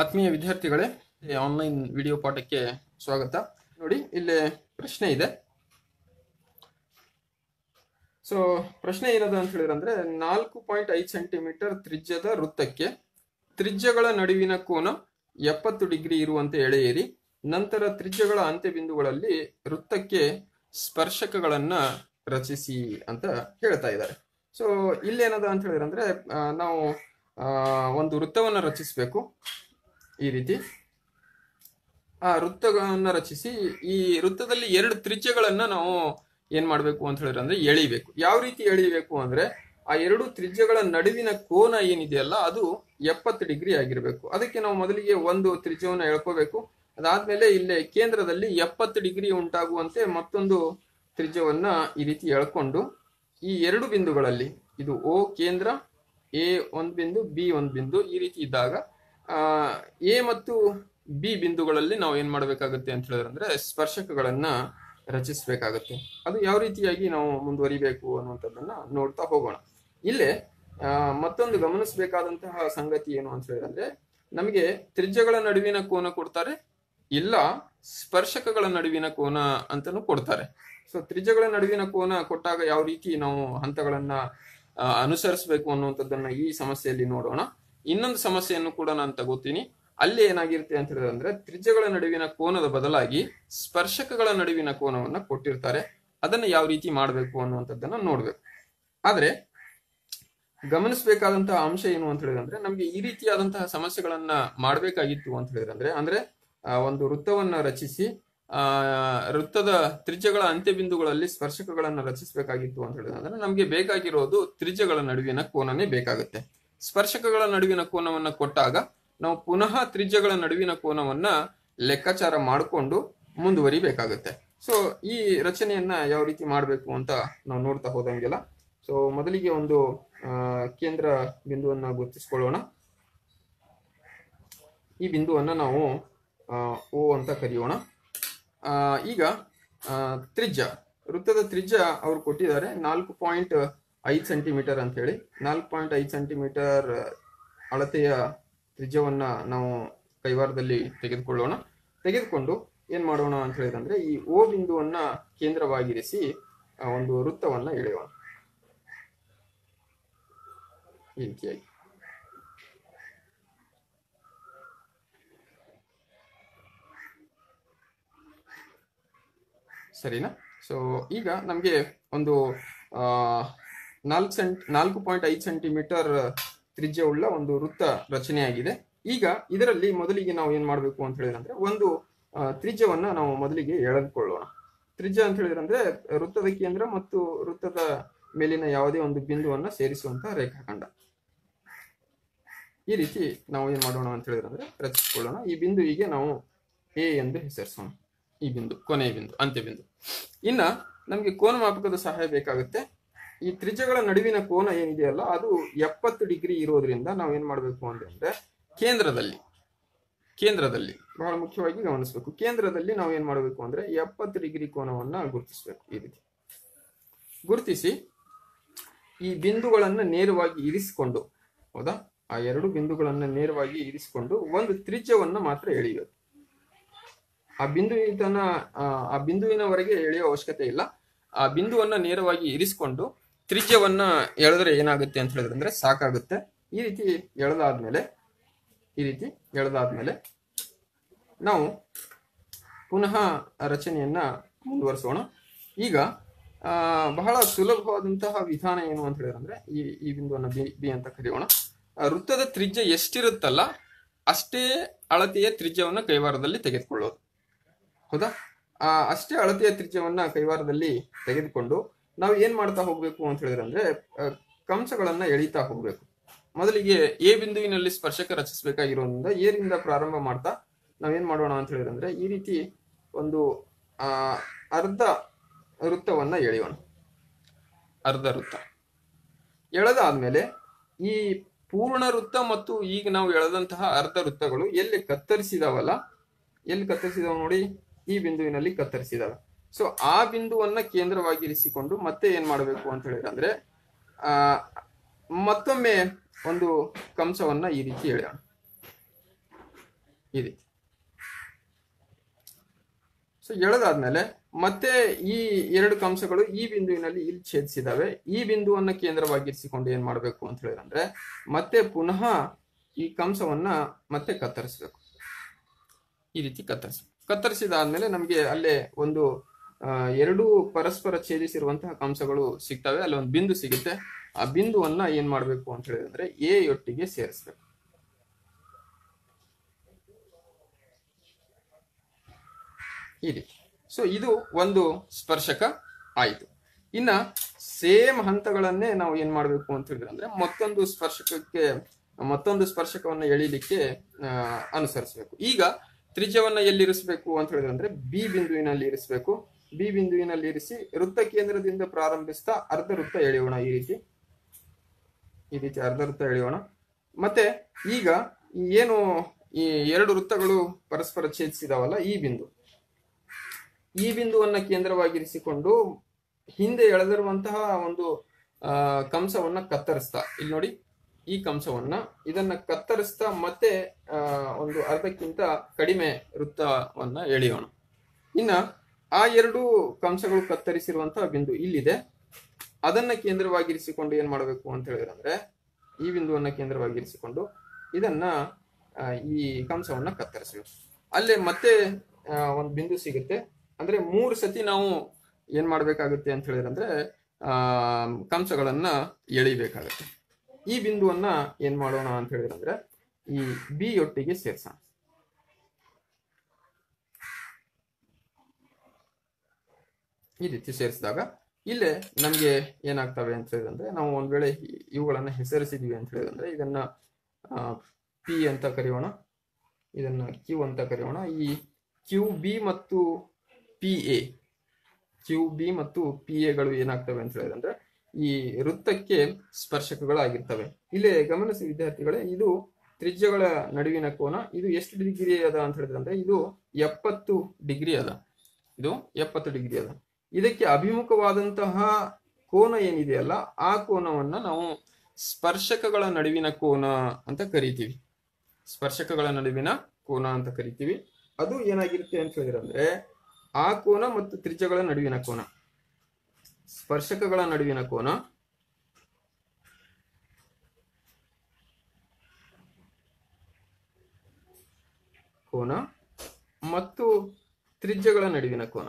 ಆತ್ಮೀಯ ವಿದ್ಯಾರ್ಥಿಗಳೇ, online video ಪಾಠಕ್ಕೆ ಸ್ವಾಗತ. ನೋಡಿ, ಇಲ್ಲಿ ಪ್ರಶ್ನೆ ಇದೆ. ಸೊ ಪ್ರಶ್ನೆ ಏನದು ಅಂತ ಹೇಳಿದ್ರೆ, 4.5 ಸೆಂಟಿಮೀಟರ್ ತ್ರಿಜ್ಯದ ವೃತ್ತಕ್ಕೆ ತ್ರಿಜ್ಯಗಳ ನಡುವಿನ ಕೋನ 70 ಡಿಗ್ರಿ ಇರುವಂತೆ ಎಳೆಯಿರಿ. ನಂತರ ತ್ರಿಜ್ಯಗಳ ಅಂತ್ಯಬಿಂದುಗಳಲ್ಲಿ ವೃತ್ತಕ್ಕೆ ಸ್ಪರ್ಶಕಗಳನ್ನ ರಚಿಸಿ ಅಂತ ಹೇಳ್ತಾ ಇದ್ದಾರೆ. ಸೊ ಇಲ್ಲೇನದ ಅಂತ ಹೇಳಿದ್ರೆ, ನಾವು ಒಂದು ವೃತ್ತವನ್ನು ರಚಿಸಬೇಕು. ಈ ರೀತಿ ಆ ವೃತ್ತವನ್ನು ರಚಿಸಿ ಈ ವೃತ್ತದಲ್ಲಿ 2 ತ್ರಿಜ್ಯಗಳನ್ನ ನಾವು ಏನ್ ಮಾಡ್ಬೇಕು ಅಂತ ಹೇಳಿದ್ರೆ ಎಳಿಬೇಕು. ಯಾವ ರೀತಿ ಎಳಿಬೇಕು ಅಂದ್ರೆ, ಆ 2 ತ್ರಿಜ್ಯಗಳ ನಡುವಿನ ಕೋನ ಏನಿದೆಯಲ್ಲ ಅದು 70 ಡಿಗ್ರಿ ಆಗಿರ್ಬೇಕು. ಅದಕ್ಕೆ ನಾವು ಮೊದಲಿಗೆ ಒಂದು ತ್ರಿಜ್ಯವನ್ನು ಎಳ್ಕೋಬೇಕು. ಅದಾದ್ಮೇಲೆ ಇಲ್ಲೇ ಕೇಂದ್ರದಲ್ಲಿ 70 ಡಿಗ್ರಿ ಉಂಟಾಗುವಂತೆ ಮತ್ತೊಂದು ತ್ರಿಜ್ಯವನ್ನ ಈ ರೀತಿ ಎಳ್ಕೊಂಡು ಈ 2 ಬಿಂದುಗಳಲ್ಲಿ, ಇದು ಓ ಕೇಂದ್ರ, A1 ಬಿಂದು B1 ಬಿಂದು, ಈ ರೀತಿ ಇದ್ದಾಗ A ಮತ್ತು B ಬಿಂದುಗಳಲ್ಲಿ ನಾವು ಏನ್ ಮಾಡ್ಬೇಕಾಗತ್ತೆ ಅಂತ ಹೇಳಿದ್ರೆ ಸ್ಪರ್ಶಕಗಳನ್ನ ರಚಿಸಬೇಕಾಗತ್ತೆ. ಅದು ಯಾವ ರೀತಿಯಾಗಿ ನಾವು ಮುಂದುವರಿಬೇಕು ಅನ್ನುವಂಥದ್ದನ್ನ ನೋಡ್ತಾ ಹೋಗೋಣ. ಇಲ್ಲೇ ಮತ್ತೊಂದು ಗಮನಿಸಬೇಕಾದಂತಹ ಸಂಗತಿ ಏನು ಅಂತ ಹೇಳಿದ್ರೆ, ನಮಗೆ ತ್ರಿಜ್ಯಗಳ ನಡುವಿನ ಕೋನ ಕೊಡ್ತಾರೆ, ಇಲ್ಲ ಸ್ಪರ್ಶಕಗಳ ನಡುವಿನ ಕೋನ ಅಂತಾನು ಕೊಡ್ತಾರೆ. ಸೊ ತ್ರಿಜ್ಯಗಳ ನಡುವಿನ ಕೋನ ಕೊಟ್ಟಾಗ ಯಾವ ರೀತಿ ನಾವು ಹಂತಗಳನ್ನ ಅನುಸರಿಸಬೇಕು ಅನ್ನುವಂಥದ್ದನ್ನ ಈ ಸಮಸ್ಯೆಯಲ್ಲಿ ನೋಡೋಣ. ಇನ್ನೊಂದು ಸಮಸ್ಯೆಯನ್ನು ಕೂಡ ನಾನು ತಗೋತೀನಿ. ಅಲ್ಲಿ ಏನಾಗಿರುತ್ತೆ ಅಂತ ಹೇಳಿದ್ರೆ, ತ್ರಿಜ್ಯಗಳ ನಡುವಿನ ಕೋನದ ಬದಲಾಗಿ ಸ್ಪರ್ಶಕಗಳ ನಡುವಿನ ಕೋನವನ್ನ ಕೊಟ್ಟಿರ್ತಾರೆ. ಅದನ್ನ ಯಾವ ರೀತಿ ಮಾಡಬೇಕು ಅನ್ನುವಂಥದ್ದನ್ನ ನೋಡ್ಬೇಕು. ಆದ್ರೆ ಗಮನಿಸಬೇಕಾದಂತಹ ಅಂಶ ಏನು ಅಂತ ಹೇಳಿದ್ರೆ, ನಮ್ಗೆ ಈ ರೀತಿಯಾದಂತಹ ಸಮಸ್ಯೆಗಳನ್ನ ಮಾಡಬೇಕಾಗಿತ್ತು ಅಂತ ಹೇಳಿದ್ರೆ, ಒಂದು ವೃತ್ತವನ್ನ ರಚಿಸಿ ವೃತ್ತದ ತ್ರಿಜ್ಯಗಳ ಅಂತ್ಯಬಿಂದುಗಳಲ್ಲಿ ಸ್ಪರ್ಶಕಗಳನ್ನು ರಚಿಸಬೇಕಾಗಿತ್ತು ಅಂತ ಹೇಳಿದ್ರೆ, ನಮ್ಗೆ ಬೇಕಾಗಿರೋದು ತ್ರಿಜ್ಯಗಳ ನಡುವಿನ ಕೋನನೇ ಬೇಕಾಗುತ್ತೆ. ಸ್ಪರ್ಶಕಗಳ ನಡುವಿನ ಕೋನವನ್ನ ಕೊಟ್ಟಾಗ ನಾವು ಪುನಃ ತ್ರಿಜ್ಯಗಳ ನಡುವಿನ ಕೋನವನ್ನ ಲೆಕ್ಕಾಚಾರ ಮಾಡಿಕೊಂಡು ಮುಂದುವರಿಬೇಕಾಗುತ್ತೆ. ಸೊ ಈ ರಚನೆಯನ್ನ ಯಾವ ರೀತಿ ಮಾಡಬೇಕು ಅಂತ ನಾವು ನೋಡ್ತಾ ಹೋದಂಗೆಲ್ಲ, ಸೊ ಮೊದಲಿಗೆ ಒಂದು ಕೇಂದ್ರ ಬಿಂದುವನ್ನ ಗುರುತಿಸ್ಕೊಳ್ಳೋಣ. ಈ ಬಿಂದುವನ್ನ ನಾವು ಓ ಅಂತ ಕರೆಯೋಣ. ಈಗ ತ್ರಿಜ್ಯ, ವೃತ್ತದ ತ್ರಿಜ್ಯ ಅವ್ರು ಕೊಟ್ಟಿದ್ದಾರೆ 4.5 ಸೆಂಟಿಮೀಟರ್ ಅಂತ ಹೇಳಿ. 4.5 ಸೆಂಟಿಮೀಟರ್ ಅಳತೆಯ ತ್ರಿಜ್ಯವನ್ನ ನಾವು ಕೈವಾರದಲ್ಲಿ ತೆಗೆದುಕೊಳ್ಳೋಣ. ತೆಗೆದುಕೊಂಡು ಏನ್ ಮಾಡೋಣ ಅಂತ ಹೇಳಿದ್ರೆ, ಈ ಓ ಬಿಂದುವನ್ನ ಕೇಂದ್ರವಾಗಿರಿಸಿ ಒಂದು ವೃತ್ತವನ್ನ ಎಳೆಯೋಣ. ಈ ರೀತಿಯಾಗಿ ಸರಿನಾ? ಸೊ ಈಗ ನಮ್ಗೆ ಒಂದು 4.5 ಸೆಂಟಿಮೀಟರ್ ತ್ರಿಜ್ಯವುಳ್ಳ ಒಂದು ವೃತ್ತ ರಚನೆಯಾಗಿದೆ. ಈಗ ಇದರಲ್ಲಿ ಮೊದಲಿಗೆ ನಾವು ಏನ್ ಮಾಡ್ಬೇಕು ಅಂತ ಹೇಳಿದ್ರೆ, ಒಂದು ತ್ರಿಜ್ಯವನ್ನ ನಾವು ಮೊದಲಿಗೆ ಎಳೆದುಕೊಳ್ಳೋಣ. ತ್ರಿಜ್ಯ ಅಂತ ಹೇಳಿದ್ರೆ ವೃತ್ತದ ಕೇಂದ್ರ ಮತ್ತು ವೃತ್ತದ ಮೇಲಿನ ಯಾವುದೇ ಒಂದು ಬಿಂದುವನ್ನ ಸೇರಿಸುವಂತಹ ರೇಖಾಖಂಡ. ಈ ರೀತಿ ನಾವು ಏನ್ ಮಾಡೋಣ ಅಂತ ಹೇಳಿದ್ರೆ ರಚಿಸಿಕೊಳ್ಳೋಣ. ಈ ಬಿಂದುವಿಗೆ ನಾವು ಎ ಎಂದು ಹೆಸರಿಸೋಣ. ಈ ಬಿಂದು ಕೊನೆಯ ಬಿಂದು, ಅಂತ್ಯ ಬಿಂದು. ಇನ್ನ ನಮ್ಗೆ ಕೋನ ಮಾಪಕದ ಸಹಾಯ ಬೇಕಾಗುತ್ತೆ. ಈ ತ್ರಿಜ್ಯಗಳ ನಡುವಿನ ಕೋನ ಏನಿದೆಯಲ್ಲ ಅದು 70 ಡಿಗ್ರಿ ಇರೋದ್ರಿಂದ ನಾವು ಏನ್ ಮಾಡ್ಬೇಕು ಅಂತಂದ್ರೆ, ಕೇಂದ್ರದಲ್ಲಿ ಬಹಳ ಮುಖ್ಯವಾಗಿ ಗಮನಿಸಬೇಕು. ಕೇಂದ್ರದಲ್ಲಿ ನಾವು ಏನ್ ಮಾಡ್ಬೇಕು ಅಂದ್ರೆ 70 ಡಿಗ್ರಿ ಕೋನವನ್ನ ಗುರುತಿಸ್ಬೇಕು. ಈ ರೀತಿ ಗುರುತಿಸಿ ಈ ಬಿಂದುಗಳನ್ನ ನೇರವಾಗಿ ಇರಿಸಿಕೊಂಡು, ಹೌದಾ, ಆ 2 ಬಿಂದುಗಳನ್ನ ನೇರವಾಗಿ ಇರಿಸಿಕೊಂಡು ಒಂದು ತ್ರಿಜ್ಯವನ್ನ ಮಾತ್ರ ಎಳಿಬೇಕು. ಆ ಬಿಂದುವಿನವರೆಗೆ ಎಳೆಯುವ ಅವಶ್ಯಕತೆ ಇಲ್ಲ. ಆ ಬಿಂದುವನ್ನ ನೇರವಾಗಿ ಇರಿಸಿಕೊಂಡು ತ್ರಿಜ್ಯವನ್ನ ಎಳೆದ್ರೆ ಏನಾಗುತ್ತೆ ಅಂತ ಹೇಳಿದ್ರೆ ಸಾಕಾಗುತ್ತೆ. ಈ ರೀತಿ ಎಳೆದಾದ್ಮೇಲೆ, ನಾವು ಪುನಃ ರಚನೆಯನ್ನ ಮುಂದುವರಿಸೋಣ. ಈಗ ಬಹಳ ಸುಲಭವಾದಂತಹ ವಿಧಾನ ಏನು ಅಂತ ಹೇಳಿದ್ರೆ, ಈ ಬಿಂದುವನ್ನ ಬಿ ಅಂತ ಕರೆಯೋಣ. ವೃತ್ತದ ತ್ರಿಜ್ಯ ಎಷ್ಟಿರುತ್ತಲ್ಲ ಅಷ್ಟೇ ಅಳತೆಯ ತ್ರಿಜ್ಯವನ್ನು ಕೈವಾರದಲ್ಲಿ ತೆಗೆದುಕೊಳ್ಳೋದು, ಹೌದಾ? ಅಷ್ಟೇ ಅಳತೆಯ ತ್ರಿಜ್ಯವನ್ನ ಕೈವಾರದಲ್ಲಿ ತೆಗೆದುಕೊಂಡು ನಾವು ಏನ್ ಮಾಡ್ತಾ ಹೋಗ್ಬೇಕು ಅಂತ ಹೇಳಿದ್ರೆ ಕಂಸಗಳನ್ನ ಎಳಿತಾ ಹೋಗ್ಬೇಕು. ಮೊದಲಿಗೆ ಎ ಬಿಂದುವಿನಲ್ಲಿ ಸ್ಪರ್ಶಕ ರಚಿಸಬೇಕಾಗಿರೋದ್ರಿಂದ ಎ ರಿಂದ ಪ್ರಾರಂಭ ಮಾಡ್ತಾ ನಾವೇನ್ ಮಾಡೋಣ ಅಂತ ಹೇಳಿದ್ರೆ ಈ ರೀತಿ ಒಂದು ಅರ್ಧ ವೃತ್ತವನ್ನ ಎಳೆಯೋಣ. ಅರ್ಧ ವೃತ್ತ ಎಳೆದಾದ್ಮೇಲೆ ಈ ಪೂರ್ಣ ವೃತ್ತ ಮತ್ತು ಈಗ ನಾವು ಎಳೆದಂತಹ ಅರ್ಧ ವೃತ್ತಗಳು ಎಲ್ಲಿ ಕತ್ತರಿಸಿದಾವ ನೋಡಿ, ಈ ಬಿಂದುವಿನಲ್ಲಿ ಕತ್ತರಿಸಿದಾವೆ. ಸೊ ಆ ಬಿಂದುವನ್ನ ಕೇಂದ್ರವಾಗಿರಿಸಿಕೊಂಡು ಮತ್ತೆ ಏನ್ ಮಾಡಬೇಕು ಅಂತ ಹೇಳಿದ್ರೆ ಮತ್ತೊಮ್ಮೆ ಒಂದು ಕಂಸವನ್ನ ಈ ರೀತಿ ಎಳೆಯೋಣ. ಇದೆ. ಸೊ ಹೇಳದಾದ್ಮೇಲೆ ಮತ್ತೆ ಈ ಎರಡು ಕಂಸಗಳು ಈ ಬಿಂದುವಿನಲ್ಲಿ ಇಲ್ಲಿ ಛೇದಿಸಿದಾವೆ. ಈ ಬಿಂದುವನ್ನ ಕೇಂದ್ರವಾಗಿರಿಸಿಕೊಂಡು ಏನ್ ಮಾಡ್ಬೇಕು ಅಂತ ಹೇಳಿದ್ರೆ ಮತ್ತೆ ಪುನಃ ಈ ಕಂಸವನ್ನ ಮತ್ತೆ ಕತ್ತರಿಸ್ಬೇಕು. ಈ ರೀತಿ ಕತ್ತರಿಸಿದಾದ್ಮೇಲೆ ನಮ್ಗೆ ಅಲ್ಲೇ ಒಂದು ಎರಡು ಪರಸ್ಪರ ಛೇದಿಸಿರುವಂತಹ ಕಂಸಗಳು ಸಿಗ್ತವೆ. ಅಲ್ಲಿ ಒಂದು ಬಿಂದು ಸಿಗುತ್ತೆ. ಆ ಬಿಂದುವನ್ನ ಏನ್ ಮಾಡ್ಬೇಕು ಅಂತ ಹೇಳಿದ್ರೆ ಎ ಯೊಟ್ಟಿಗೆ ಸೇರಿಸ್ಬೇಕು. ಈ ರೀತಿ. ಸೊ ಇದು ಒಂದು ಸ್ಪರ್ಶಕ ಆಯಿತು. ಇನ್ನ ಸೇಮ್ ಹಂತಗಳನ್ನೇ ನಾವು ಏನ್ ಮಾಡ್ಬೇಕು ಅಂತ ಹೇಳಿದ್ರೆ ಅಂದ್ರೆ ಮತ್ತೊಂದು ಸ್ಪರ್ಶಕವನ್ನ ಎಳಿಲಿಕ್ಕೆ ಅನುಸರಿಸಬೇಕು. ಈಗ ತ್ರಿಜ್ಯವನ್ನ ಎಲ್ಲಿರಿಸಬೇಕು ಅಂತ ಹೇಳಿದ್ರೆ ಅಂದ್ರೆ ಬಿ ಬಿಂದುವಿನಲ್ಲಿ ಇರಿಸಬೇಕು. ಬಿ ಬಿಂದುವಿನಲ್ಲಿ ಇರಿಸಿ ವೃತ್ತ ಕೇಂದ್ರದಿಂದ ಪ್ರಾರಂಭಿಸ್ತಾ ಅರ್ಧ ವೃತ್ತ ಎಳೆಯೋಣ. ಈ ರೀತಿ ಅರ್ಧ ವೃತ್ತ ಎಳೆಯೋಣ. ಮತ್ತೆ ಈಗ ಏನು ಈ ಎರಡು ವೃತ್ತಗಳು ಪರಸ್ಪರ ಛೇದಿಸಿದಾವಲ್ಲ, ಈ ಬಿಂದುವನ್ನ ಕೇಂದ್ರವಾಗಿರಿಸಿಕೊಂಡು ಹಿಂದೆ ಎಳೆದಿರುವಂತಹ ಒಂದು ಕಂಸವನ್ನ ಕತ್ತರಿಸ್ತಾ, ಇಲ್ಲಿ ನೋಡಿ ಈ ಕಂಸವನ್ನ ಇದನ್ನ ಕತ್ತರಿಸ್ತಾ ಮತ್ತೆ ಒಂದು ಅರ್ಧಕ್ಕಿಂತ ಕಡಿಮೆ ವೃತ್ತವನ್ನ ಎಳೆಯೋಣ. ಇನ್ನ ಆ ಎರಡು ಕಂಸಗಳು ಕತ್ತರಿಸಿರುವಂತಹ ಬಿಂದು ಇಲ್ಲಿದೆ. ಅದನ್ನ ಕೇಂದ್ರವಾಗಿರಿಸಿಕೊಂಡು ಏನ್ ಮಾಡಬೇಕು ಅಂತ ಹೇಳಿದ್ರೆ ಈ ಬಿಂದುವನ್ನ ಕೇಂದ್ರವಾಗಿರಿಸಿಕೊಂಡು ಇದನ್ನ ಈ ಕಂಸವನ್ನ ಕತ್ತರಿಸಬೇಕು. ಅಲ್ಲೇ ಮತ್ತೆ ಒಂದು ಬಿಂದು ಸಿಗುತ್ತೆ. ಅಂದ್ರೆ 3 ಸತಿ ನಾವು ಏನ್ ಮಾಡ್ಬೇಕಾಗುತ್ತೆ ಅಂತ ಹೇಳಿದ್ರೆ ಕಂಸಗಳನ್ನ ಎಳಿಬೇಕಾಗತ್ತೆ. ಈ ಬಿಂದುವನ್ನ ಏನ್ ಮಾಡೋಣ ಅಂತ ಹೇಳಿದ್ರೆ ಈ ಬಿ ಒಟ್ಟಿಗೆ ಸೇರ್ಸೋಣ. ಈ ರೀತಿ ಸೇರಿಸಿದಾಗ ಇಲ್ಲೇ ನಮ್ಗೆ ಏನಾಗ್ತವೆ ಅಂತ ಹೇಳಿದ್ರೆ ನಾವು ಒಂದ್ ವೇಳೆ ಇವುಗಳನ್ನ ಹೆಸರಿಸಿದ್ವಿ ಅಂತ ಹೇಳಿದ್ರೆ ಇದನ್ನ ಪಿ ಅಂತ ಕರೆಯೋಣ, ಇದನ್ನ ಕ್ಯೂ ಅಂತ ಕರೆಯೋಣ. ಈ ಕ್ಯೂ ಬಿ ಮತ್ತು ಪಿ ಎಗಳು ಏನಾಗ್ತವೆ ಅಂತ ಹೇಳಿದ್ರೆ ಈ ವೃತ್ತಕ್ಕೆ ಸ್ಪರ್ಶಕಗಳಾಗಿರ್ತವೆ. ಇಲ್ಲೇ ಗಮನಿಸಿ ವಿದ್ಯಾರ್ಥಿಗಳೇ, ಇದು ತ್ರಿಜ್ಯಗಳ ನಡುವಿನ ಕೋನ. ಇದು ಎಷ್ಟು ಡಿಗ್ರಿ ಅದ ಅಂತ ಹೇಳಿದ್ರೆ ಇದು 70 ಡಿಗ್ರಿ ಅದ. ಇದಕ್ಕೆ ಅಭಿಮುಖವಾದಂತಹ ಕೋನ ಏನಿದೆಯಲ್ಲ ಆ ಕೋನವನ್ನ ನಾವು ಸ್ಪರ್ಶಕಗಳ ನಡುವಿನ ಕೋನ ಅಂತ ಕರಿತೀವಿ. ಅದು ಏನಾಗಿರುತ್ತೆ ಅಂತ ಹೇಳಿದ್ರೆ ಆ ಕೋನ ಮತ್ತು ತ್ರಿಜ್ಯಗಳ ನಡುವಿನ ಕೋನ, ಸ್ಪರ್ಶಕಗಳ ನಡುವಿನ ಕೋನ ಕೋನ ಮತ್ತು ತ್ರಿಜ್ಯಗಳ ನಡುವಿನ ಕೋನ.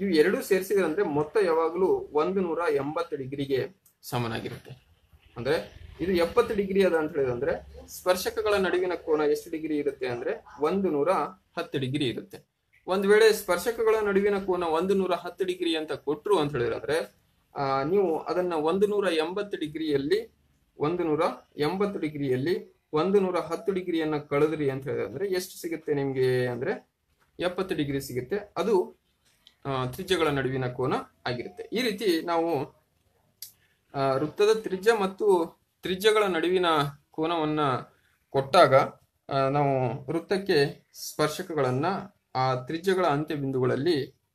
ಇವು ಎರಡು ಸೇರಿಸಿದ್ರೆ ಅಂದ್ರೆ ಮೊತ್ತ ಯಾವಾಗಲೂ 180 ಡಿಗ್ರಿಗೆ ಸಮನಾಗಿರುತ್ತೆ. ಅಂದ್ರೆ ಇದು 70 ಡಿಗ್ರಿ ಅದ ಅಂತ ಹೇಳಿದ್ರೆ ಸ್ಪರ್ಶಕಗಳ ನಡುವಿನ ಕೋನ ಎಷ್ಟು ಡಿಗ್ರಿ ಇರುತ್ತೆ ಅಂದ್ರೆ 110 ಡಿಗ್ರಿ ಇರುತ್ತೆ. ಒಂದ್ ವೇಳೆ ಸ್ಪರ್ಶಕಗಳ ನಡುವಿನ ಕೋನ 110 ಡಿಗ್ರಿ ಅಂತ ಕೊಟ್ರು ಅಂತ ಹೇಳಿದ್ರೆ ನೀವು ಅದನ್ನ 180 ಡಿಗ್ರಿಯಲ್ಲಿ 110 ಡಿಗ್ರಿಯನ್ನ ಕಳೆದ್ರಿ ಅಂತ ಹೇಳಿದ್ರೆ ಎಷ್ಟು ಸಿಗುತ್ತೆ ನಿಮ್ಗೆ ಅಂದ್ರೆ 70 ಡಿಗ್ರಿ ಸಿಗುತ್ತೆ. ಅದು ತ್ರಿಜ್ಯಗಳ ನಡುವಿನ ಕೋನ ಆಗಿರುತ್ತೆ. ಈ ರೀತಿ ನಾವು ವೃತ್ತದ ತ್ರಿಜ್ಯ ಮತ್ತು ತ್ರಿಜ್ಯಗಳ ನಡುವಿನ ಕೋನವನ್ನ ಕೊಟ್ಟಾಗ ನಾವು ವೃತ್ತಕ್ಕೆ ಸ್ಪರ್ಶಕಗಳನ್ನ ಆ ತ್ರಿಜ್ಯಗಳ ಅಂತ್ಯ ಬಿಂದುಗಳಲ್ಲಿ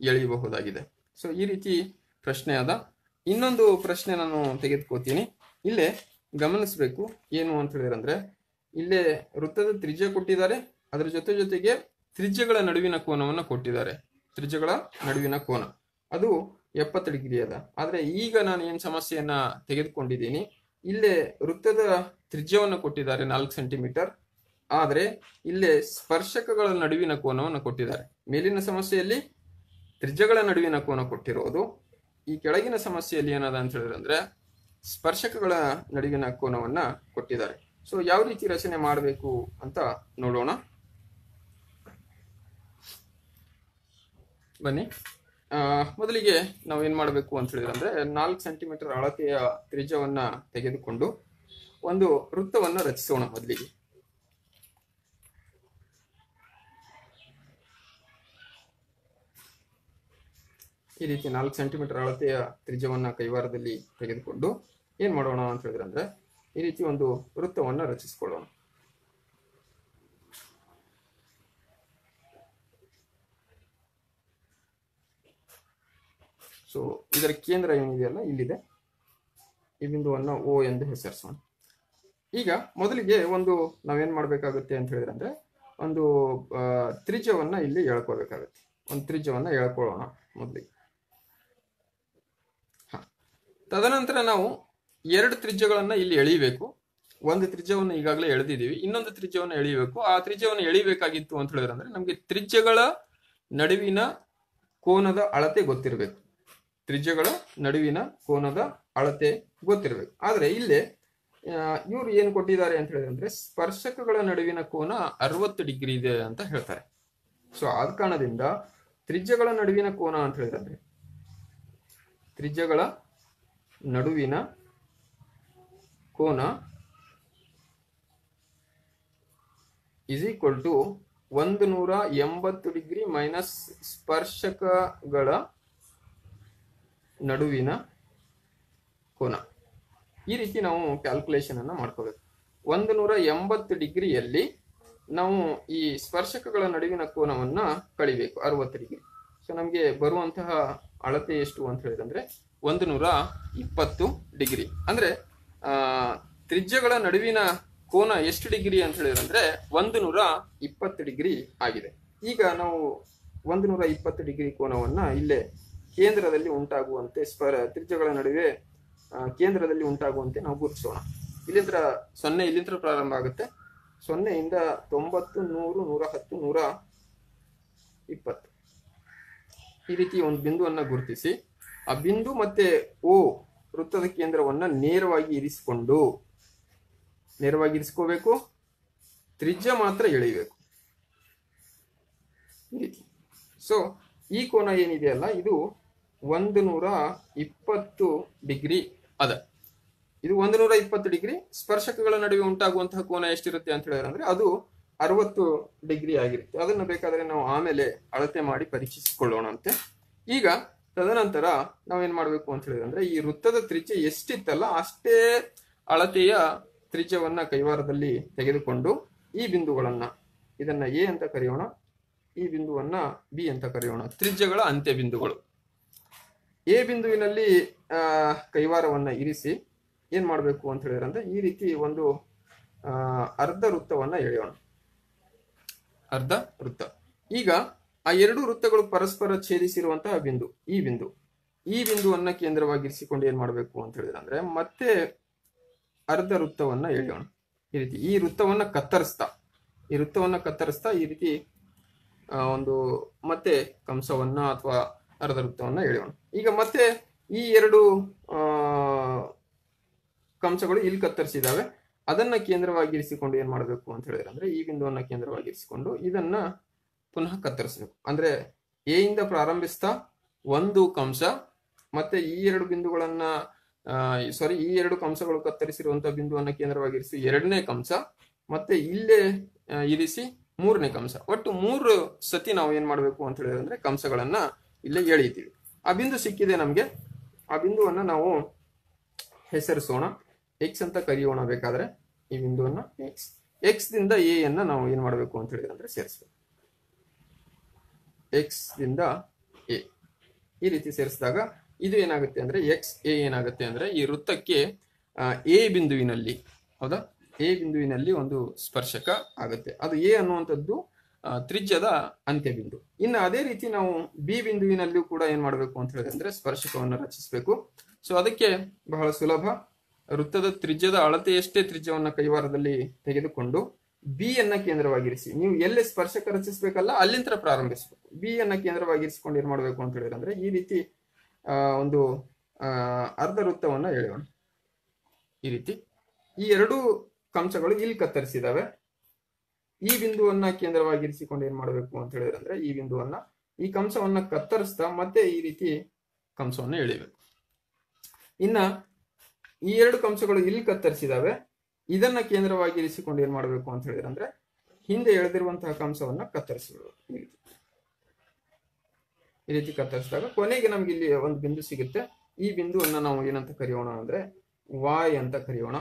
ಎಳೆಯಬಹುದಾಗಿದೆ. ಸೊ ಈ ರೀತಿ ಪ್ರಶ್ನೆ ಅದ. ಇನ್ನೊಂದು ಪ್ರಶ್ನೆ ನಾನು ತೆಗೆದುಕೋತೀನಿ. ಇಲ್ಲೇ ಗಮನಿಸಬೇಕು ಏನು ಅಂತ ಹೇಳಿದ್ರೆ ಇಲ್ಲೇ ವೃತ್ತದ ತ್ರಿಜ್ಯ ಕೊಟ್ಟಿದ್ದಾರೆ, ಅದರ ಜೊತೆಗೆ ತ್ರಿಜ್ಯಗಳ ನಡುವಿನ ಕೋನವನ್ನ ಕೊಟ್ಟಿದ್ದಾರೆ. ತ್ರಿಜ್ಯಗಳ ನಡುವಿನ ಕೋನ ಅದು 70 ಡಿಗ್ರಿ ಅದ. ಆದ್ರೆ ಈಗ ನಾನು ಏನ್ ಸಮಸ್ಯೆಯನ್ನ ತೆಗೆದುಕೊಂಡಿದ್ದೀನಿ, ಇಲ್ಲೇ ವೃತ್ತದ ತ್ರಿಜ್ಯವನ್ನು ಕೊಟ್ಟಿದ್ದಾರೆ 4 ಸೆಂಟಿಮೀಟರ್, ಆದ್ರೆ ಇಲ್ಲೇ ಸ್ಪರ್ಶಕಗಳ ನಡುವಿನ ಕೋನವನ್ನು ಕೊಟ್ಟಿದ್ದಾರೆ. ಮೇಲಿನ ಸಮಸ್ಯೆಯಲ್ಲಿ ತ್ರಿಜ್ಯಗಳ ನಡುವಿನ ಕೋನ ಕೊಟ್ಟಿರೋದು, ಈ ಕೆಳಗಿನ ಸಮಸ್ಯೆಯಲ್ಲಿ ಏನದ ಅಂತ ಹೇಳಿದ್ರೆ ಸ್ಪರ್ಶಕಗಳ ನಡುವಿನ ಕೋನವನ್ನ ಕೊಟ್ಟಿದ್ದಾರೆ. ಸೊ ಯಾವ ರೀತಿ ರಚನೆ ಮಾಡಬೇಕು ಅಂತ ನೋಡೋಣ ಬನ್ನಿ. ಮೊದಲಿಗೆ ನಾವು ಏನ್ ಮಾಡಬೇಕು ಅಂತ ಹೇಳಿದ್ರೆ ಅಂದ್ರೆ 4 ಸೆಂಟಿಮೀಟರ್ ಅಳತೆಯ ತ್ರಿಜ್ಯವನ್ನ ತೆಗೆದುಕೊಂಡು ಒಂದು ವೃತ್ತವನ್ನ ರಚಿಸೋಣ. ಮೊದಲಿಗೆ ಈ ರೀತಿ 4 ಸೆಂಟಿಮೀಟರ್ ಅಳತೆಯ ತ್ರಿಜ್ಯವನ್ನ ಕೈವಾರದಲ್ಲಿ ತೆಗೆದುಕೊಂಡು ಏನ್ ಮಾಡೋಣ ಅಂತ ಹೇಳಿದ್ರೆ ಅಂದ್ರೆ ಈ ರೀತಿ ಒಂದು ವೃತ್ತವನ್ನ ರಚಿಸಿಕೊಳ್ಳೋಣ. ಸೊ ಇದರ ಕೇಂದ್ರ ಏನಿದೆಯಲ್ಲ ಇಲ್ಲಿದೆ. ಈ ಬಿಂದುವನ್ನು O ಎಂದು ಹೆಸರಿಸೋಣ. ಈಗ ಮೊದಲಿಗೆ ಒಂದು ನಾವೇನ್ ಮಾಡಬೇಕಾಗುತ್ತೆ ಅಂತ ಹೇಳಿದ್ರೆ ಅಂದ್ರೆ ಒಂದು ತ್ರಿಜ್ಯವನ್ನ ಇಲ್ಲಿ ಎಳ್ಕೋಬೇಕಾಗುತ್ತೆ. ಒಂದು ತ್ರಿಜ್ಯವನ್ನ ಎಳ್ಕೊಳ್ಳೋಣ ಮೊದಲಿಗೆ. ತದನಂತರ ನಾವು ಎರಡು ತ್ರಿಜ್ಯಗಳನ್ನ ಇಲ್ಲಿ ಎಳಿಬೇಕು. ಒಂದು ತ್ರಿಜ್ಯವನ್ನು ಈಗಾಗಲೇ ಎಳೆದಿದ್ದೀವಿ, ಇನ್ನೊಂದು ತ್ರಿಜ್ಯವನ್ನು ಎಳಿಬೇಕು. ಆ ತ್ರಿಜ್ಯವನ್ನು ಎಳಿಬೇಕಾಗಿತ್ತು ಅಂತ ಹೇಳಿದ್ರೆ ಅಂದ್ರೆ ನಮ್ಗೆ ತ್ರಿಜ್ಯಗಳ ನಡುವಿನ ಕೋನದ ಅಳತೆ ಗೊತ್ತಿರಬೇಕು. ತ್ರಿಜ್ಯಗಳ ನಡುವಿನ ಕೋನದ ಅಳತೆ ಗೊತ್ತಿರಬೇಕು. ಆದ್ರೆ ಇಲ್ಲಿ ಇವ್ರು ಏನ್ ಕೊಟ್ಟಿದ್ದಾರೆ ಅಂತ ಹೇಳಿದ್ರೆ ಅಂದ್ರೆ ಸ್ಪರ್ಶಕಗಳ ನಡುವಿನ ಕೋನ 60 ಡಿಗ್ರಿ ಇದೆ ಅಂತ ಹೇಳ್ತಾರೆ. ಸೊ ಆದ ಕಾರಣದಿಂದ ತ್ರಿಜ್ಯಗಳ ನಡುವಿನ ಕೋನ ಅಂತ ಹೇಳಿದ್ರೆ ತ್ರಿಜ್ಯಗಳ ನಡುವಿನ ಕೋನ is equal to 180 degree minus ಸ್ಪರ್ಶಕಗಳ ನಡುವಿನ ಕೋನ. ಈ ರೀತಿ ನಾವು ಕ್ಯಾಲ್ಕುಲೇಷನ್ ಅನ್ನು ಮಾಡ್ಕೋಬೇಕು. 180 ಡಿಗ್ರಿಯಲ್ಲಿ ನಾವು ಈ ಸ್ಪರ್ಶಕಗಳ ನಡುವಿನ ಕೋನವನ್ನ ಕಳಿಬೇಕು 60 ಡಿಗ್ರಿ. ಸೊ ನಮ್ಗೆ ಬರುವಂತಹ ಅಳತೆ ಎಷ್ಟು ಅಂತ ಹೇಳಿದ್ರೆ 120 ಡಿಗ್ರಿ. ಅಂದ್ರೆ ತ್ರಿಜ್ಯಗಳ ನಡುವಿನ ಕೋನ ಎಷ್ಟು ಡಿಗ್ರಿ ಅಂತ ಹೇಳಿದ್ರೆ 120 ಡಿಗ್ರಿ ಆಗಿದೆ. ಈಗ ನಾವು 120 ಡಿಗ್ರಿ ಕೋನವನ್ನ ಇಲ್ಲೇ ಕೇಂದ್ರದಲ್ಲಿ ಉಂಟಾಗುವಂತೆ ತ್ರಿಜ್ಯಗಳ ನಡುವೆ ಕೇಂದ್ರದಲ್ಲಿ ಉಂಟಾಗುವಂತೆ ನಾವು ಗುರುತಿಸೋಣ. ಇಲ್ಲಿಂದ 0 ಇಲ್ಲಿಂದ ಪ್ರಾರಂಭ ಆಗುತ್ತೆ. 0 ಇಂದ 90, 100, 110, 120 ಈ ರೀತಿ ಒಂದು ಬಿಂದುವನ್ನ ಗುರುತಿಸಿ ಆ ಬಿಂದು ಮತ್ತೆ O ವೃತ್ತದ ಕೇಂದ್ರವನ್ನ ನೇರವಾಗಿ ಇರಿಸ್ಕೋಬೇಕು. ತ್ರಿಜ್ಯ ಮಾತ್ರ ಎಳಿಬೇಕು ಈ ರೀತಿ. ಸೊ ಈ ಕೋನ ಏನಿದೆಯಲ್ಲ ಇದು 120 ಡಿಗ್ರಿ ಅದ. ಇದು 120 ಡಿಗ್ರಿ. ಸ್ಪರ್ಶಕಗಳ ನಡುವೆ ಉಂಟಾಗುವಂತಹ ಕೋನ ಎಷ್ಟಿರುತ್ತೆ ಅಂತ ಹೇಳಿದ್ರೆ ಅಂದ್ರೆ ಅದು 60 ಡಿಗ್ರಿ ಆಗಿರುತ್ತೆ. ಅದನ್ನ ಬೇಕಾದ್ರೆ ನಾವು ಆಮೇಲೆ ಅಳತೆ ಮಾಡಿ ಪರೀಕ್ಷಿಸಿಕೊಳ್ಳೋಣ ಅಂತೆ. ಈಗ ತದನಂತರ ನಾವೇನ್ ಮಾಡ್ಬೇಕು ಅಂತ ಹೇಳಿದ್ರೆ ಅಂದ್ರೆ ಈ ವೃತ್ತದ ತ್ರಿಜ್ಯ ಎಷ್ಟಿತ್ತಲ್ಲ ಅಷ್ಟೇ ಅಳತೆಯ ತ್ರಿಜ್ಯವನ್ನ ಕೈವಾರದಲ್ಲಿ ತೆಗೆದುಕೊಂಡು ಈ ಬಿಂದುಗಳನ್ನ ಇದನ್ನ ಎ ಅಂತ ಕರೆಯೋಣ, ಈ ಬಿಂದುವನ್ನ ಬಿ ಅಂತ ಕರೆಯೋಣ, ತ್ರಿಜ್ಯಗಳ ಅಂತ್ಯ ಬಿಂದುಗಳು. ಎ ಬಿಂದುವಿನಲ್ಲಿ ಕೈವಾರವನ್ನ ಇರಿಸಿ ಏನ್ ಮಾಡ್ಬೇಕು ಅಂತ ಹೇಳಿದ್ರೆ ಅಂದ್ರೆ ಈ ರೀತಿ ಒಂದು ಅರ್ಧ ವೃತ್ತವನ್ನ ಎಳೆಯೋಣ, ಅರ್ಧ ವೃತ್ತ. ಈಗ ಆ ಎರಡು ವೃತ್ತಗಳು ಪರಸ್ಪರ ಛೇದಿಸಿರುವಂತಹ ಬಿಂದು ಈ ಬಿಂದುವನ್ನ ಕೇಂದ್ರವಾಗಿರಿಸಿಕೊಂಡು ಏನ್ ಮಾಡ್ಬೇಕು ಅಂತ ಹೇಳಿದ್ರೆ ಅಂದ್ರೆ ಮತ್ತೆ ಅರ್ಧ ವೃತ್ತವನ್ನ ಎಳೆಯೋಣ ಈ ರೀತಿ. ಈ ವೃತ್ತವನ್ನ ಕತ್ತರಿಸ್ತಾ ಈ ರೀತಿ ಒಂದು ಮತ್ತೆ ಕಂಸವನ್ನ ಅಥವಾ ಅರ್ಧ ವೃತ್ತವನ್ನ ಎಳೆಯೋಣ. ಈಗ ಮತ್ತೆ ಈ ಎರಡು ಕಂಸಗಳು ಇಲ್ಲಿ ಕತ್ತರಿಸಿದಾವೆ, ಅದನ್ನ ಕೇಂದ್ರವಾಗಿರಿಸಿಕೊಂಡು ಏನ್ ಮಾಡ್ಬೇಕು ಅಂತ ಹೇಳಿದ್ರೆ ಅಂದ್ರೆ ಈ ಬಿಂದುವನ್ನ ಕೇಂದ್ರವಾಗಿರಿಸಿಕೊಂಡು ಇದನ್ನ ಪುನಃ ಕತ್ತರಿಸಬೇಕು. ಅಂದ್ರೆ ಎ ಇಂದ ಪ್ರಾರಂಭಿಸ್ತಾ ಒಂದು ಕಂಸ ಮತ್ತೆ ಈ ಎರಡು ಕಂಸಗಳು ಕತ್ತರಿಸಿರುವಂತಹ ಬಿಂದುವನ್ನ ಕೇಂದ್ರವಾಗಿರಿಸಿ ಎರಡನೇ ಕಂಸ ಮತ್ತೆ ಇಲ್ಲೇ ಇರಿಸಿ ಮೂರನೇ ಕಂಸ. ಒಟ್ಟು 3 ಸತಿ ನಾವು ಏನ್ ಮಾಡ್ಬೇಕು ಅಂತ ಹೇಳಿದ್ರೆ ಅಂದ್ರೆ ಕಂಸಗಳನ್ನ ಇಲ್ಲೇ ಎಳೀತೀವಿ. ಆ ಬಿಂದು ಸಿಕ್ಕಿದೆ ನಮ್ಗೆ. ಆ ಬಿಂದುವನ್ನ ನಾವು ಹೆಸರಿಸೋಣ, ಎಕ್ಸ್ ಅಂತ ಕರೆಯೋಣ. ಬೇಕಾದ್ರೆ ಈ ಬಿಂದುವನ್ನ ಎಕ್ಸ್ ದಿಂದ ಎ ಅನ್ನ ನಾವು ಏನ್ ಮಾಡ್ಬೇಕು ಅಂತ ಹೇಳಿದ್ರೆ ಅಂದ್ರೆ ಸೇರಿಸ್ಬೇಕು. ಎಕ್ಸ್ ದಿಂದ ಎ ಈ ರೀತಿ ಸೇರಿಸಿದಾಗ ಇದು ಏನಾಗುತ್ತೆ ಅಂದ್ರೆ ಎಕ್ಸ್ ಎ ಏನಾಗುತ್ತೆ ಅಂದ್ರೆ ಈ ವೃತ್ತಕ್ಕೆ ಎ ಬಿಂದುವಿನಲ್ಲಿ ಒಂದು ಸ್ಪರ್ಶಕ ಆಗುತ್ತೆ. ಅದು ಎ ಅನ್ನುವಂಥದ್ದು ತ್ರಿಜ್ಯದ ಅಂತ್ಯ ಬಿಂದು. ಇನ್ನು ಅದೇ ರೀತಿ ನಾವು ಬಿ ಬಿಂದುವಿನಲ್ಲೂ ಕೂಡ ಏನ್ ಮಾಡ್ಬೇಕು ಅಂತ ಹೇಳಿದ್ರೆ ಅಂದ್ರೆ ಸ್ಪರ್ಶಕವನ್ನು ರಚಿಸಬೇಕು. ಸೊ ಅದಕ್ಕೆ ಬಹಳ ಸುಲಭ. ವೃತ್ತದ ತ್ರಿಜ್ಯದ ಅಳತೆಯಷ್ಟೇ ತ್ರಿಜ್ಯವನ್ನ ಕೈವಾರದಲ್ಲಿ ತೆಗೆದುಕೊಂಡು ಬಿ ಅನ್ನ ಕೇಂದ್ರವಾಗಿರಿಸಿ, ನೀವು ಎಲ್ಲಿ ಸ್ಪರ್ಶಕ ರಚಿಸಬೇಕಲ್ಲ ಅಲ್ಲಿಂದ ಪ್ರಾರಂಭಿಸಬೇಕು. ಬಿ ಅನ್ನ ಕೇಂದ್ರವಾಗಿರಿಸಿಕೊಂಡು ಏನ್ ಮಾಡ್ಬೇಕು ಅಂತ ಹೇಳಿದ್ರೆ ಅಂದ್ರೆ ಈ ರೀತಿ ಒಂದು ಅರ್ಧ ವೃತ್ತವನ್ನ ಎಳೆಯೋಣ ಈ ರೀತಿ. ಈ ಎರಡು ಕಂಸಗಳು ಇಲ್ಲಿ ಕತ್ತರಿಸಿದಾವೆ. ಈ ಬಿಂದುವನ್ನ ಕೇಂದ್ರವಾಗಿರಿಸಿಕೊಂಡು ಏನ್ ಮಾಡ್ಬೇಕು ಅಂತ ಹೇಳಿದ್ರೆ ಅಂದ್ರೆ ಈ ಬಿಂದುವನ್ನ ಈ ಕಂಸವನ್ನ ಕತ್ತರಿಸ್ತಾ ಮತ್ತೆ ಈ ರೀತಿ ಕಂಸವನ್ನ ಎಳಿಬೇಕು. ಇನ್ನ ಈ ಎರಡು ಕಂಸಗಳು ಇಲ್ಲಿ ಕತ್ತರಿಸಿದಾವೆ, ಇದನ್ನ ಕೇಂದ್ರವಾಗಿರಿಸಿಕೊಂಡು ಏನ್ ಮಾಡ್ಬೇಕು ಅಂತ ಹೇಳಿದ್ರೆ ಅಂದ್ರೆ ಹಿಂದೆ ಎಳೆದಿರುವಂತಹ ಕಂಸವನ್ನ ಕತ್ತರಿಸಬೇಕು ಈ ರೀತಿ ಕತ್ತರಿಸಿದಾಗ ಕೊನೆಗೆ ನಮ್ಗೆ ಇಲ್ಲಿ ಒಂದು ಬಿಂದು ಸಿಗುತ್ತೆ. ಈ ಬಿಂದುವನ್ನ ನಾವು ಏನಂತ ಕರೆಯೋಣ ಅಂದ್ರೆ ವಾಯ್ ಅಂತ ಕರೆಯೋಣ.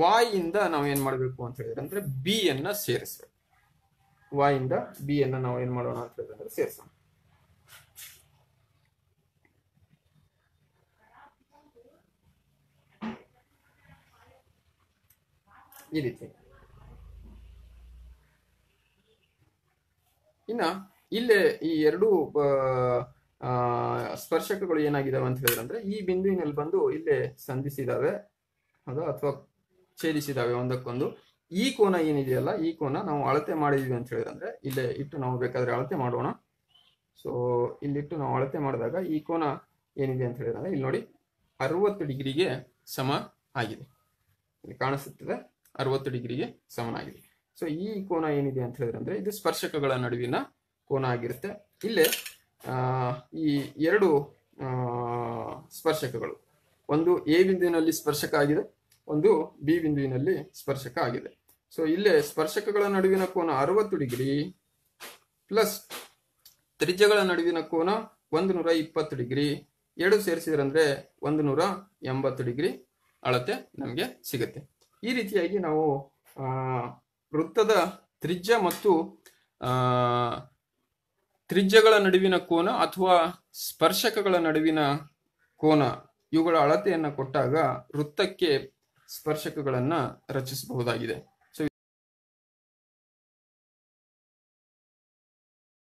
ವಾಯ್ ಇಂದ ನಾವು ಏನ್ ಮಾಡ್ಬೇಕು ಅಂತ ಹೇಳಿದ್ರೆ ಅಂದ್ರೆ ಬಿ ಅನ್ನ ಸೇರಿಸಬೇಕು. ವಾಯ್ ಇಂದ ಬಿ ಅನ್ನ ನಾವು ಏನ್ ಮಾಡೋಣ ಅಂತ ಹೇಳಿದ್ರೆ ಅಂದ್ರೆ ಸೇರಿಸೋಣ. ಇನ್ನ ಇಲ್ಲೇ ಈ ಎರಡು ಸ್ಪರ್ಶಕಗಳು ಏನಾಗಿದಾವೆ ಅಂತ ಹೇಳಿದ್ರಂದ್ರೆ ಈ ಬಿಂದುವಿನಲ್ಲಿ ಬಂದು ಇಲ್ಲೇ ಸಂಧಿಸಿದಾವೆ ಅಥವಾ ಛೇದಿಸಿದಾವೆ ಒಂದಕ್ಕೊಂದು. ಈ ಕೋನ ಏನಿದೆಯಲ್ಲ ಈ ಕೋನ ನಾವು ಅಳತೆ ಮಾಡಿದೀವಿ ಅಂತ ಹೇಳಿದ್ರಂದ್ರೆ ಇಲ್ಲೇ ಇಟ್ಟು ನಾವು ಬೇಕಾದ್ರೆ ಅಳತೆ ಮಾಡೋಣ. ಸೊ ಇಲ್ಲಿಟ್ಟು ನಾವು ಅಳತೆ ಮಾಡಿದಾಗ ಈ ಕೋನ ಏನಿದೆ ಅಂತ ಹೇಳಿದ್ರೆ ಇಲ್ಲಿ ನೋಡಿ 60 ಡಿಗ್ರಿಗೆ ಸಮ ಆಗಿದೆ. ಇಲ್ಲಿ ಕಾಣಿಸುತ್ತದೆ 60 ಡಿಗ್ರಿಗೆ ಸಮನಾಗಿದೆ. ಸೊ ಈ ಕೋನ ಏನಿದೆ ಅಂತ ಹೇಳಿದ್ರೆ ಅಂದ್ರೆ ಇದು ಸ್ಪರ್ಶಕಗಳ ನಡುವಿನ ಕೋನ ಆಗಿರುತ್ತೆ. ಇಲ್ಲೇ ಈ ಎರಡು ಸ್ಪರ್ಶಕಗಳು, ಒಂದು ಎ ಬಿಂದುವಿನಲ್ಲಿ ಸ್ಪರ್ಶಕ ಆಗಿದೆ, ಒಂದು ಬಿ ಬಿಂದುವಿನಲ್ಲಿ ಸ್ಪರ್ಶಕ ಆಗಿದೆ. ಸೊ ಇಲ್ಲೇ ಸ್ಪರ್ಶಕಗಳ ನಡುವಿನ ಕೋನ 60 ಡಿಗ್ರಿ ಪ್ಲಸ್ ತ್ರಿಜ್ಯಗಳ ನಡುವಿನ ಕೋನ 120 ಡಿಗ್ರಿ, ಎರಡು ಸೇರಿಸಿದ್ರಂದ್ರೆ 180 ಡಿಗ್ರಿ ಅಳತೆ ನಮಗೆ ಸಿಗುತ್ತೆ. ಈ ರೀತಿಯಾಗಿ ನಾವು ವೃತ್ತದ ತ್ರಿಜ್ಯ ಮತ್ತು ತ್ರಿಜ್ಯಗಳ ನಡುವಿನ ಕೋನ ಅಥವಾ ಸ್ಪರ್ಶಕಗಳ ನಡುವಿನ ಕೋನ ಇವುಗಳ ಅಳತೆಯನ್ನು ಕೊಟ್ಟಾಗ ವೃತ್ತಕ್ಕೆ ಸ್ಪರ್ಶಕಗಳನ್ನು ರಚಿಸಬಹುದಾಗಿದೆ.